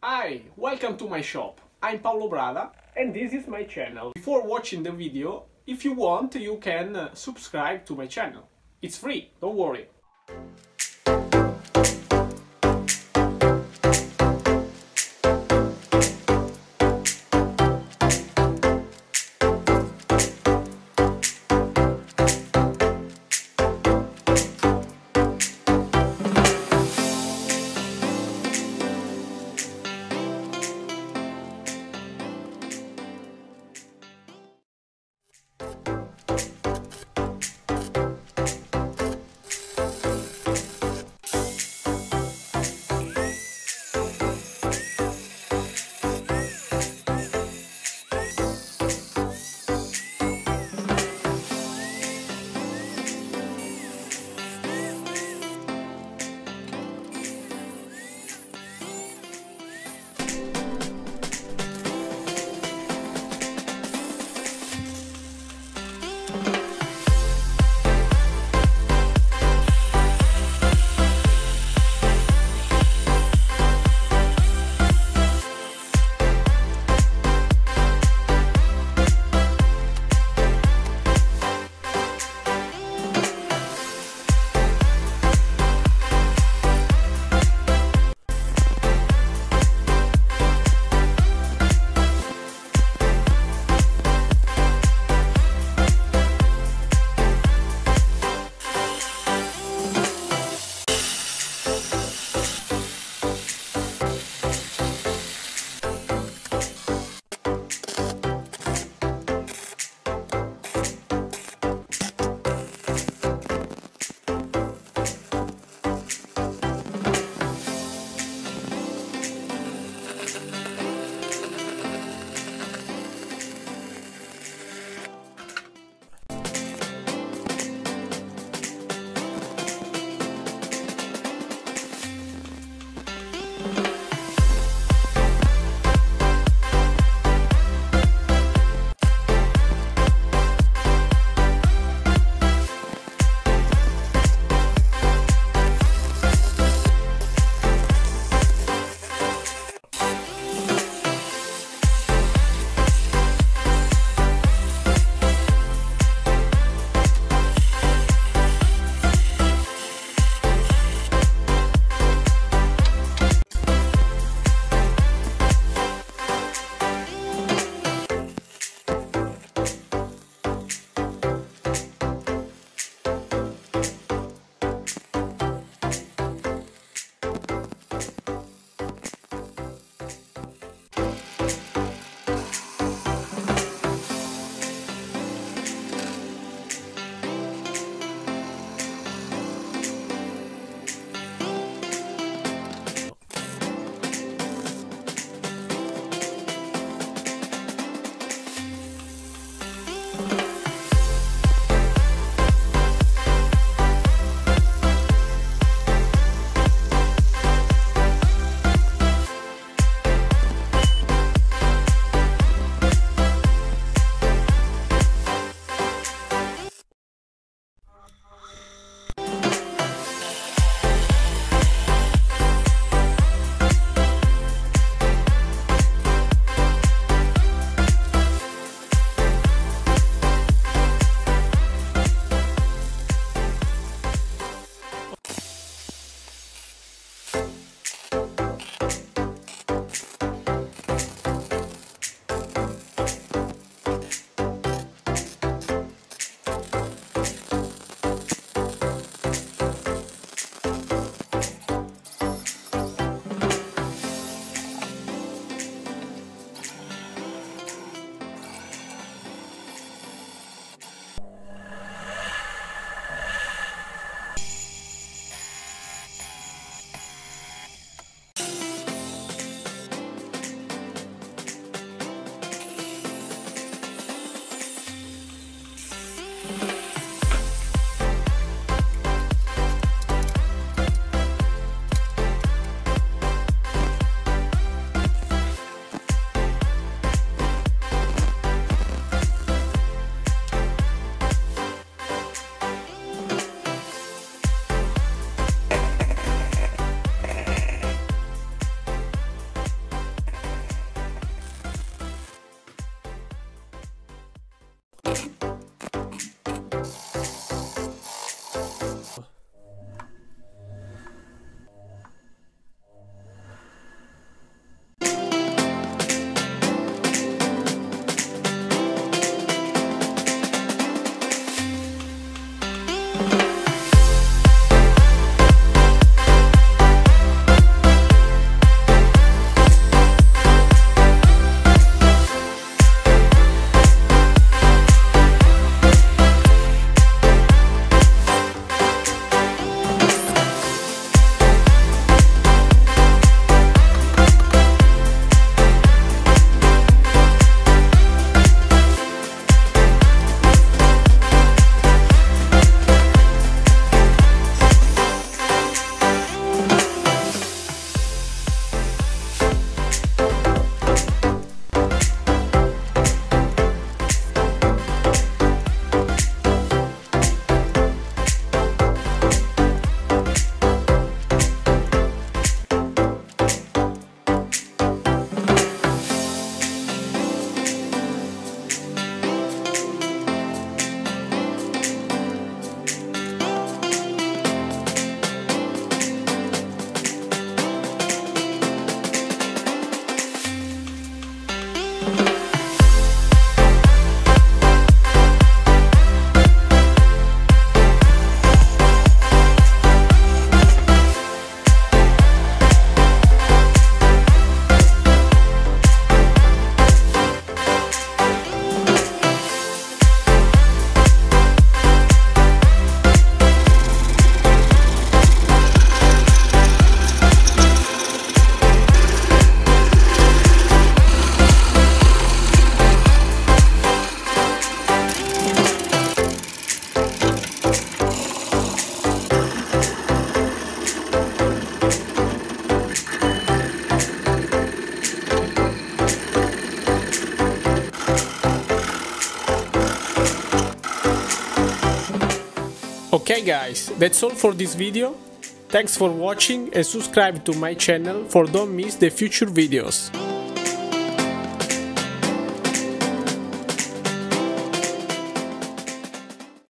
Hi, welcome to my shop. I'm Paolo Brada and this is my channel. Before watching the video, if you want, you can subscribe to my channel. It's free, don't worry. Okay guys, that's all for this video. Thanks for watching and subscribe to my channel for don't miss the future videos.